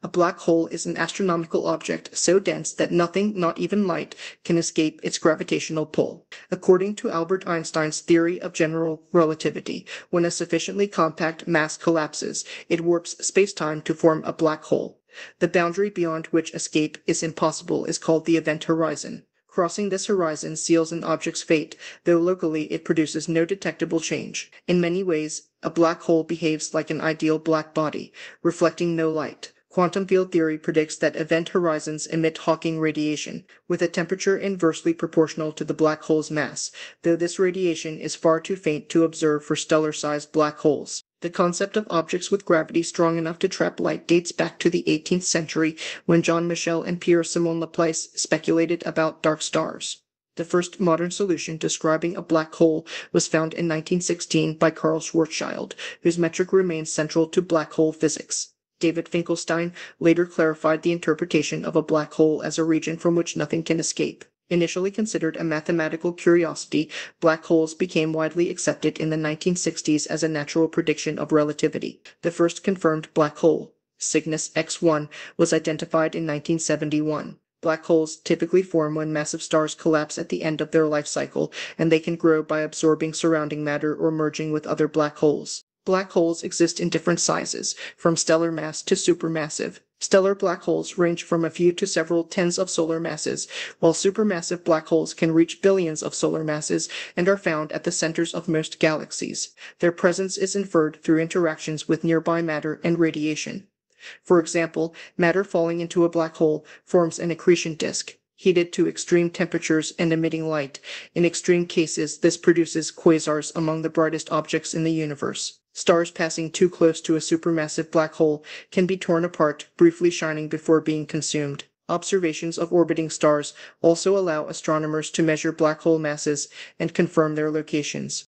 A black hole is an astronomical object so dense that nothing, not even light, can escape its gravitational pull. According to Albert Einstein's theory of general relativity, when a sufficiently compact mass collapses, it warps spacetime to form a black hole. The boundary beyond which escape is impossible is called the event horizon. Crossing this horizon seals an object's fate, though locally it produces no detectable change. In many ways, a black hole behaves like an ideal black body, reflecting no light. Quantum field theory predicts that event horizons emit Hawking radiation, with a temperature inversely proportional to the black hole's mass, though this radiation is far too faint to observe for stellar-sized black holes. The concept of objects with gravity strong enough to trap light dates back to the 18th century, when John Michell and Pierre-Simon Laplace speculated about dark stars. The first modern solution describing a black hole was found in 1916 by Karl Schwarzschild, whose metric remains central to black hole physics. David Finkelstein later clarified the interpretation of a black hole as a region from which nothing can escape. Initially considered a mathematical curiosity, black holes became widely accepted in the 1960s as a natural prediction of relativity. The first confirmed black hole, Cygnus X1, was identified in 1971. Black holes typically form when massive stars collapse at the end of their life cycle, and they can grow by absorbing surrounding matter or merging with other black holes. Black holes exist in different sizes, from stellar mass to supermassive. Stellar black holes range from a few to several tens of solar masses, while supermassive black holes can reach billions of solar masses and are found at the centers of most galaxies. Their presence is inferred through interactions with nearby matter and radiation. For example, matter falling into a black hole forms an accretion disk, heated to extreme temperatures and emitting light. In extreme cases, this produces quasars, among the brightest objects in the universe. Stars passing too close to a supermassive black hole can be torn apart, briefly shining before being consumed. Observations of orbiting stars also allow astronomers to measure black hole masses and confirm their locations.